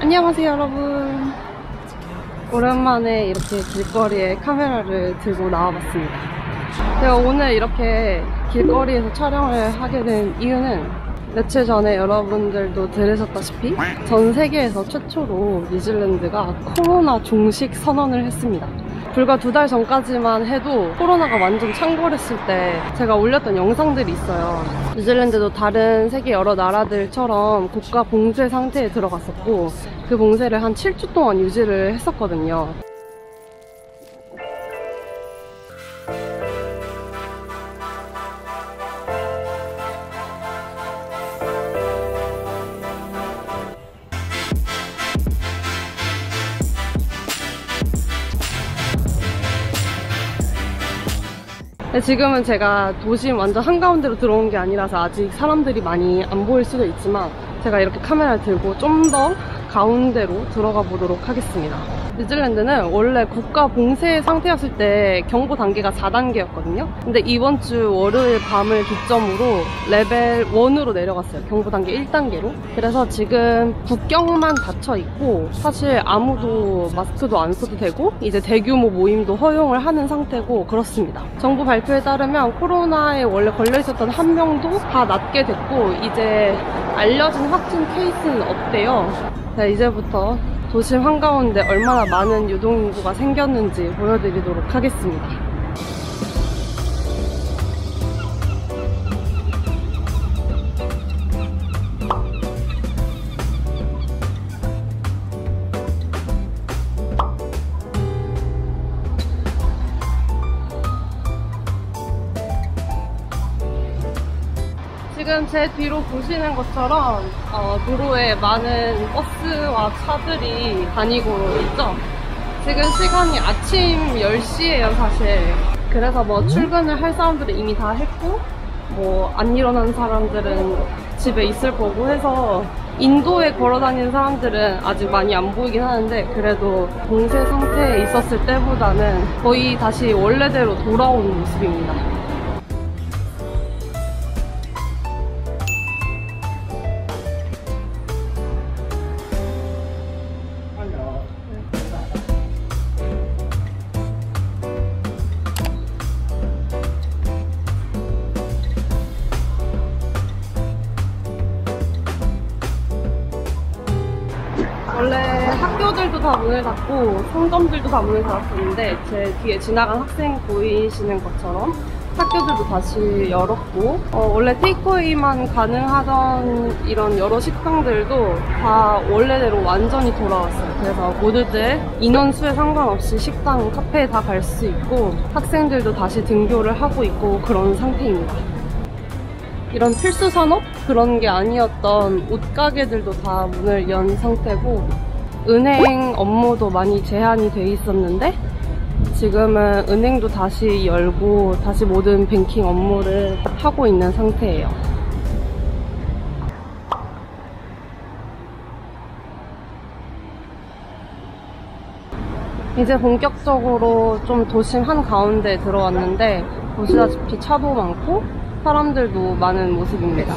안녕하세요 여러분. 오랜만에 이렇게 길거리에 카메라를 들고 나와봤습니다. 제가 오늘 이렇게 길거리에서 촬영을 하게 된 이유는 며칠 전에 여러분들도 들으셨다시피 전 세계에서 최초로 뉴질랜드가 코로나 종식 선언을 했습니다. 불과 2달 전까지만 해도 코로나가 완전 창궐했을 때 제가 올렸던 영상들이 있어요. 뉴질랜드도 다른 세계 여러 나라들처럼 국가 봉쇄 상태에 들어갔었고 그 봉쇄를 한 7주 동안 유지를 했었거든요. 지금은 제가 도심 완전 한가운데로 들어온 게 아니라서 아직 사람들이 많이 안 보일 수도 있지만 제가 이렇게 카메라를 들고 좀 더 가운데로 들어가 보도록 하겠습니다. 뉴질랜드는 원래 국가 봉쇄 상태였을 때 경보 단계가 4단계였거든요. 근데 이번 주 월요일 밤을 기점으로 레벨 1으로 내려갔어요. 경보 단계 1단계로. 그래서 지금 국경만 닫혀 있고 사실 아무도 마스크도 안 써도 되고 이제 대규모 모임도 허용을 하는 상태고 그렇습니다. 정부 발표에 따르면 코로나에 원래 걸려 있었던 한 명도 다 낫게 됐고 이제 알려진 확진 케이스는 없대요. 자, 이제부터 도심 한가운데 얼마나 많은 유동인구가 생겼는지 보여드리도록 하겠습니다. 지금 제 뒤로 보시는 것처럼 도로에 많은 버스와 차들이 다니고 있죠. 지금 시간이 아침 10시예요 사실. 그래서 뭐 출근을 할 사람들은 이미 다 했고 뭐 안 일어난 사람들은 집에 있을 거고 해서 인도에 걸어 다니는 사람들은 아직 많이 안 보이긴 하는데 그래도 봉쇄 상태에 있었을 때보다는 거의 다시 원래대로 돌아오는 모습입니다. 학교들도 다 문을 닫고 상점들도 다 문을 닫았었는데 제 뒤에 지나간 학생 보이시는 것처럼 학교들도 다시 열었고 원래 테이크어웨이만 가능하던 이런 여러 식당들도 다 원래대로 완전히 돌아왔어요. 그래서 모두들 인원수에 상관없이 식당, 카페에 다 갈 수 있고 학생들도 다시 등교를 하고 있고 그런 상태입니다. 이런 필수 산업? 그런 게 아니었던 옷가게들도 다 문을 연 상태고 은행 업무도 많이 제한이 돼 있었는데 지금은 은행도 다시 열고 다시 모든 뱅킹 업무를 하고 있는 상태예요. 이제 본격적으로 좀 도심 한가운데 들어왔는데 보시다시피 차도 많고 사람들도 많은 모습입니다.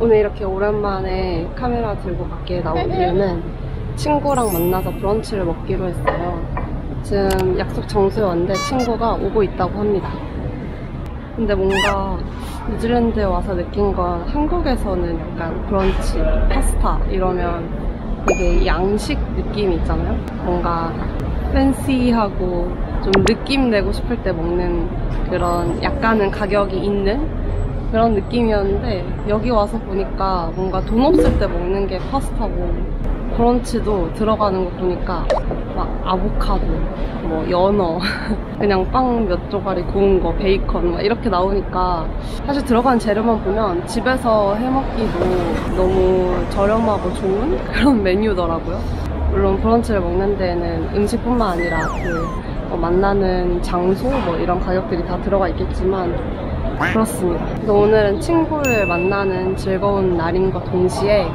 오늘 이렇게 오랜만에 카메라 들고 밖에 나온 이유는 친구랑 만나서 브런치를 먹기로 했어요. 지금 약속 장소에 왔는데 친구가 오고 있다고 합니다. 근데 뭔가 뉴질랜드에 와서 느낀 건 한국에서는 약간 브런치, 파스타 이러면 되게 양식 느낌이 있잖아요. 뭔가 팬시하고 좀 느낌 내고 싶을 때 먹는 그런 약간은 가격이 있는 그런 느낌이었는데 여기 와서 보니까 뭔가 돈 없을 때 먹는 게 파스타고 브런치도 들어가는 거 보니까 막 아보카도, 뭐 연어, 그냥 빵 몇 조각이 구운 거, 베이컨 막 이렇게 나오니까 사실 들어간 재료만 보면 집에서 해먹기도 너무 저렴하고 좋은 그런 메뉴더라고요. 물론 브런치를 먹는 데에는 음식뿐만 아니라 그 만나는 장소 뭐 이런 가격들이 다 들어가 있겠지만 그렇습니다. 그래서 오늘은 친구를 만나는 즐거운 날인과 동시에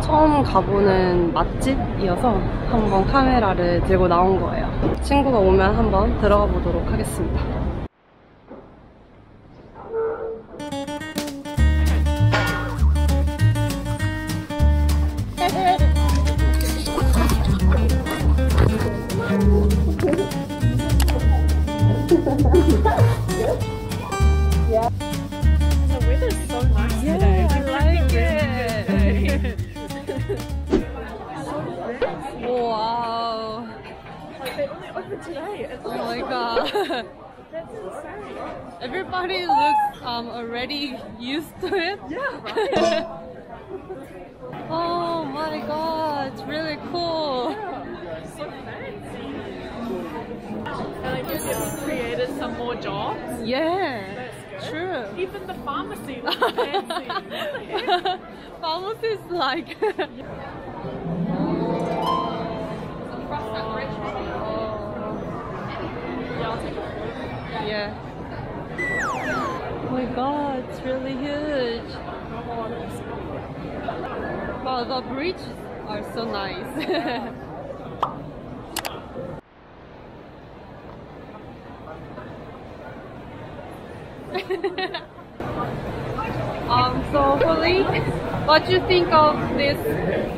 처음 가보는 맛집이어서 한번 카메라를 들고 나온 거예요. 친구가 오면 한번 들어가 보도록 하겠습니다. Oh my god. That's insane. Everybody looks already used to it. Yeah, right. Oh my god, it's really cool. Yeah, so fancy. And I guess it's created some more jobs. Yeah. That's good. True. Even the pharmacy looks fancy. What the heck? Pharmacy's like Yeah. Oh my god, it's really huge. Wow, the bridges are so nice. So Holly, what do you think of this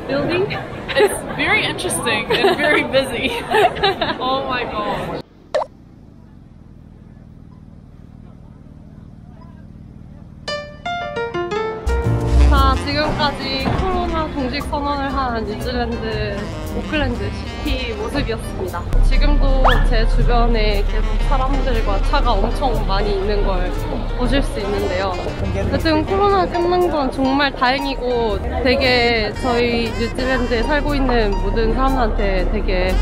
building? It's very interesting and very busy. Oh my god. 지금까지 코로나 종식 선언을 한 뉴질랜드 오클랜드 시티 모습이었습니다. 지금도 제 주변에 계속 사람들과 차가 엄청 많이 있는 걸 보실 수 있는데요. 여튼 코로나 끝난 건 정말 다행이고 되게 저희 뉴질랜드에 살고 있는 모든 사람한테 되게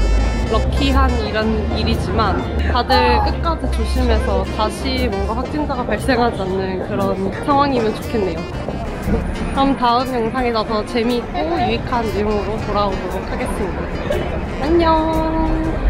럭키한 이런 일이지만 다들 끝까지 조심해서 다시 뭔가 확진자가 발생하지 않는 그런 상황이면 좋겠네요. 그럼 다음 영상에서 더 재미있고 유익한 내용으로 돌아오도록 하겠습니다. 안녕!